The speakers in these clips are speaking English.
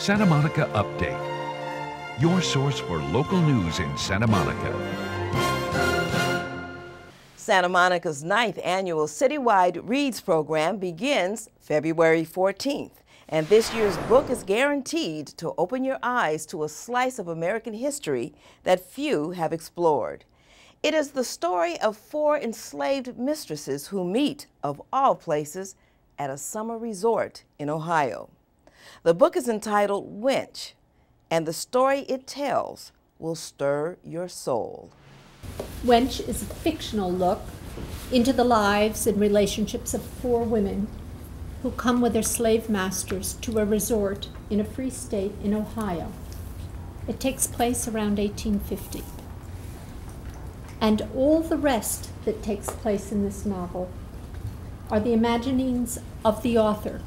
Santa Monica Update, your source for local news in Santa Monica. Santa Monica's 9th annual Citywide Reads program begins February 14th. And this year's book is guaranteed to open your eyes to a slice of American history that few have explored. It is the story of four enslaved mistresses who meet, of all places, at a summer resort in Ohio. The book is entitled Wench, and the story it tells will stir your soul. Wench is a fictional look into the lives and relationships of four women who come with their slave masters to a resort in a free state in Ohio. It takes place around 1850. And all the rest that takes place in this novel are the imaginings of the author,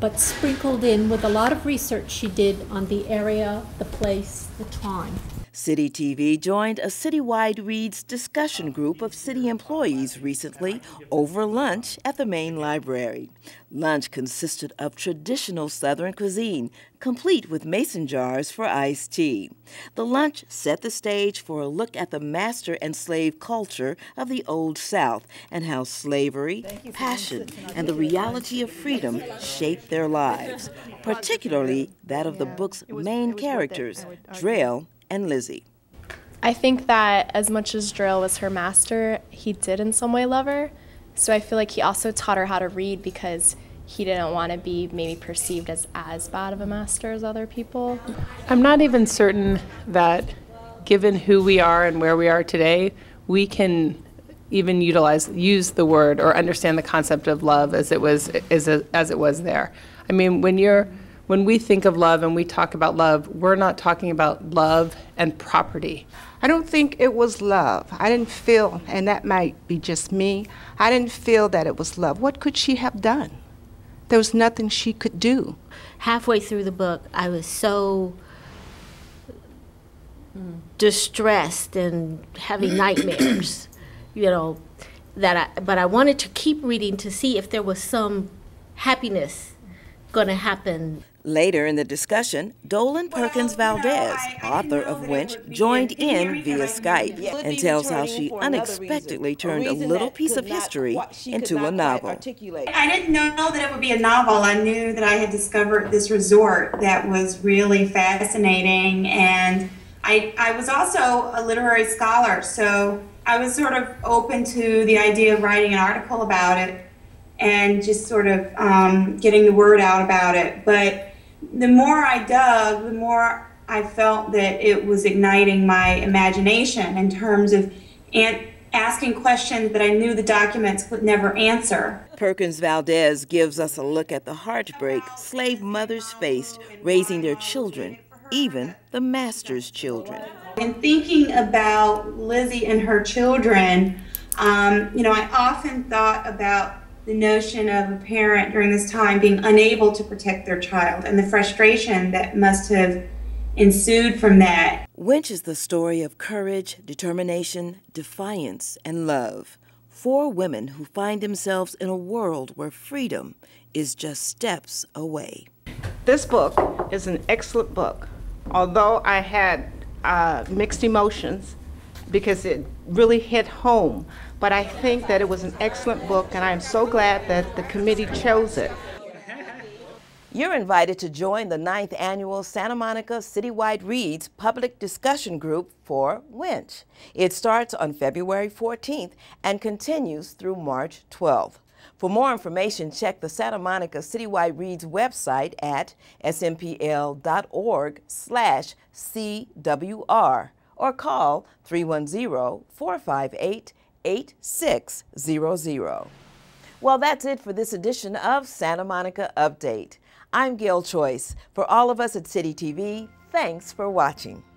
but sprinkled in with a lot of research she did on the area, the place, the time. CityTV joined a Citywide Reads discussion group of city employees recently over lunch at the main library. Lunch consisted of traditional Southern cuisine, complete with mason jars for iced tea. The lunch set the stage for a look at the master and slave culture of the Old South and how slavery, passion, and the reality of freedom shaped their lives, particularly that of the book's main characters, Drayle and Lizzie. I think that as much as Drayle was her master, he did in some way love her. So I feel like he also taught her how to read because he didn't want to be maybe perceived as bad of a master as other people. I'm not even certain that given who we are and where we are today, we can even use the word or understand the concept of love as it was there. I mean, when we think of love and we talk about love, we're not talking about love and property. I don't think it was love. I didn't feel, and that might be just me, I didn't feel that it was love. What could she have done? There was nothing she could do. Halfway through the book, I was so distressed and having nightmares, but I wanted to keep reading to see if there was some happiness going to happen. Later in the discussion, Dolen Perkins-Valdez, author of Wench, joined in via Skype and tells how she unexpectedly turned a little piece of history into a novel. I didn't know that it would be a novel. I knew that I had discovered this resort that was really fascinating, and I was also a literary scholar, so I was sort of open to the idea of writing an article about it and just sort of getting the word out about it. But the more I dug, the more I felt that it was igniting my imagination in terms of asking questions that I knew the documents would never answer. Perkins-Valdez gives us a look at the heartbreak slave mothers faced raising their children, even the master's children. In thinking about Lizzie and her children, I often thought about the notion of a parent during this time being unable to protect their child and the frustration that must have ensued from that. Wench is the story of courage, determination, defiance, and love. Four women who find themselves in a world where freedom is just steps away. This book is an excellent book. Although I had mixed emotions because it really hit home, but I think that it was an excellent book, and I'm so glad that the committee chose it. You're invited to join the 9th annual Santa Monica Citywide Reads public discussion group for Wench. It starts on February 14th and continues through March 12th. For more information, check the Santa Monica Citywide Reads website at smpl.org/CWR. or call 310-458-8600. Well, that's it for this edition of Santa Monica Update. I'm Gail Choice. For all of us at CityTV, thanks for watching.